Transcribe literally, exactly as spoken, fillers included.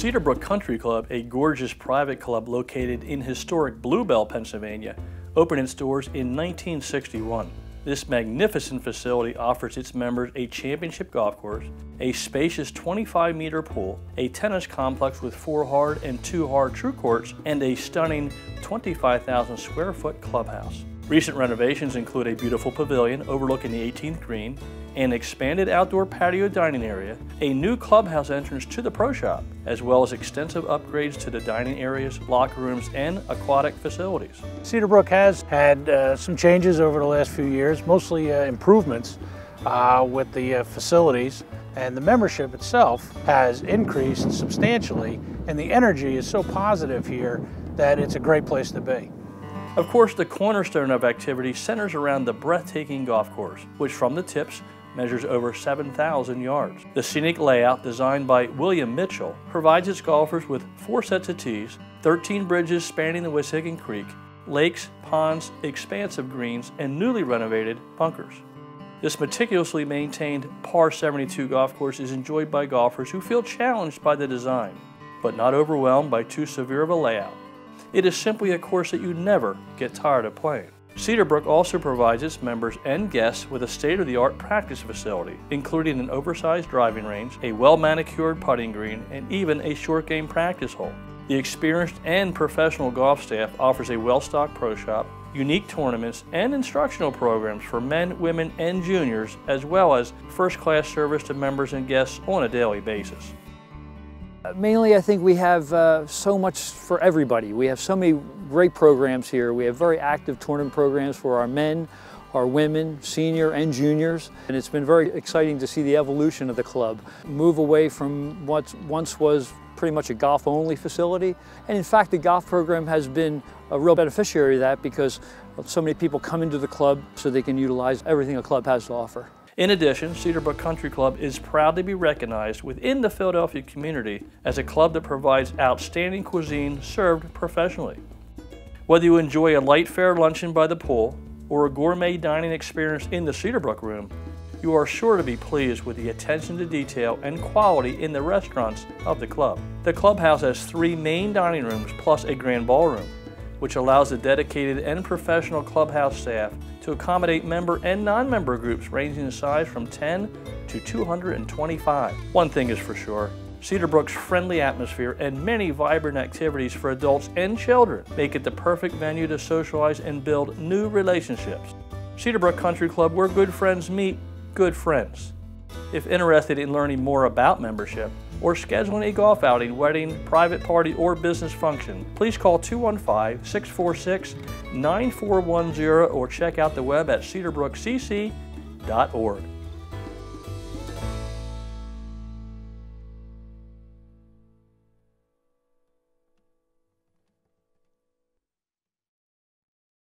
Cedarbrook Country Club, a gorgeous private club located in historic Blue Bell, Pennsylvania, opened its doors in nineteen sixty-one. This magnificent facility offers its members a championship golf course, a spacious twenty-five meter pool, a tennis complex with four hard and two hard true courts, and a stunning twenty-five thousand square foot clubhouse. Recent renovations include a beautiful pavilion overlooking the eighteenth green, an expanded outdoor patio dining area, a new clubhouse entrance to the pro shop, as well as extensive upgrades to the dining areas, locker rooms, and aquatic facilities. Cedarbrook has had uh, some changes over the last few years, mostly uh, improvements uh, with the uh, facilities, and the membership itself has increased substantially, and the energy is so positive here that it's a great place to be. Of course, the cornerstone of activity centers around the breathtaking golf course, which from the tips measures over seven thousand yards. The scenic layout, designed by William Mitchell, provides its golfers with four sets of tees, thirteen bridges spanning the Wissahickon Creek, lakes, ponds, expansive greens, and newly renovated bunkers. This meticulously maintained par seventy-two golf course is enjoyed by golfers who feel challenged by the design, but not overwhelmed by too severe of a layout. It is simply a course that you never get tired of playing. Cedarbrook also provides its members and guests with a state-of-the-art practice facility, including an oversized driving range, a well-manicured putting green, and even a short game practice hole. The experienced and professional golf staff offers a well-stocked pro shop, unique tournaments, and instructional programs for men, women, and juniors, as well as first-class service to members and guests on a daily basis. Mainly, I think we have uh, so much for everybody. We have so many great programs here. We have very active tournament programs for our men, our women, senior and juniors. And it's been very exciting to see the evolution of the club move away from what once was pretty much a golf-only facility. And in fact, the golf program has been a real beneficiary of that because so many people come into the club so they can utilize everything a club has to offer. In addition, Cedarbrook Country Club is proud to be recognized within the Philadelphia community as a club that provides outstanding cuisine served professionally. Whether you enjoy a light fare luncheon by the pool or a gourmet dining experience in the Cedarbrook Room, you are sure to be pleased with the attention to detail and quality in the restaurants of the club. The clubhouse has three main dining rooms plus a grand ballroom, which allows the dedicated and professional clubhouse staff to accommodate member and non-member groups ranging in size from ten to two hundred twenty-five. One thing is for sure, Cedarbrook's friendly atmosphere and many vibrant activities for adults and children make it the perfect venue to socialize and build new relationships. Cedarbrook Country Club, where good friends meet good friends. If interested in learning more about membership, or scheduling a golf outing, wedding, private party, or business function, please call two one five, six four six, nine four one zero or check out the web at cedarbrook c c dot org.